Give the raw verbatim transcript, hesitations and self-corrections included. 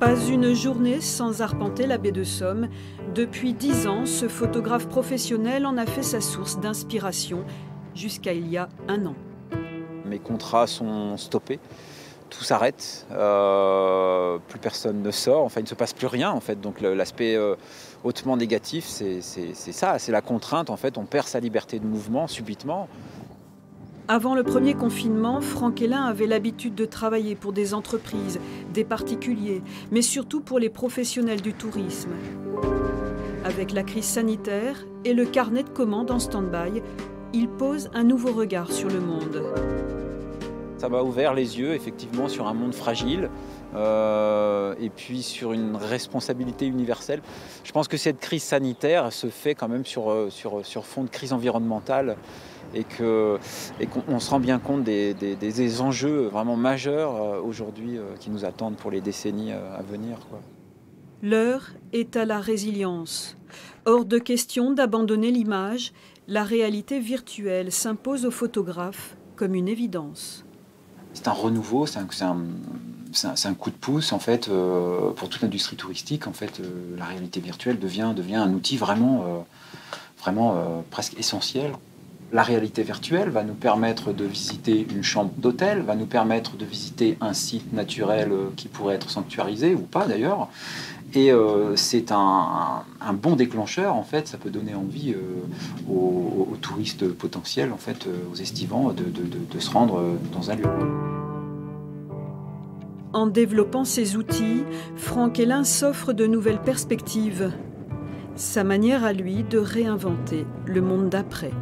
Pas une journée sans arpenter la baie de Somme. Depuis dix ans, ce photographe professionnel en a fait sa source d'inspiration, jusqu'à il y a un an. Mes contrats sont stoppés, tout s'arrête, euh, plus personne ne sort, enfin il ne se passe plus rien en fait. Donc l'aspect euh, hautement négatif, c'est ça, c'est la contrainte en fait, on perd sa liberté de mouvement subitement. Avant le premier confinement, Franck Hélin avait l'habitude de travailler pour des entreprises, des particuliers, mais surtout pour les professionnels du tourisme. Avec la crise sanitaire et le carnet de commandes en stand-by, il pose un nouveau regard sur le monde. Ça m'a ouvert les yeux effectivement sur un monde fragile euh, et puis sur une responsabilité universelle. Je pense que cette crise sanitaire se fait quand même sur, sur, sur fond de crise environnementale et qu'on et qu'on se rend bien compte des, des, des enjeux vraiment majeurs aujourd'hui qui nous attendent pour les décennies à venir, quoi. L'heure est à la résilience. Hors de question d'abandonner l'image, la réalité virtuelle s'impose aux photographes comme une évidence. C'est un renouveau, c'est un, c'est un, c'est un coup de pouce en fait, euh, pour toute l'industrie touristique. En fait, euh, la réalité virtuelle devient, devient un outil vraiment, euh, vraiment euh, presque essentiel. La réalité virtuelle va nous permettre de visiter une chambre d'hôtel, va nous permettre de visiter un site naturel qui pourrait être sanctuarisé ou pas d'ailleurs. Et euh, c'est un, un bon déclencheur en fait, ça peut donner envie euh, aux, aux touristes potentiels, en fait, aux estivants de, de, de, de se rendre dans un lieu. En développant ces outils, Franck Hélin s'offre de nouvelles perspectives. Sa manière à lui de réinventer le monde d'après.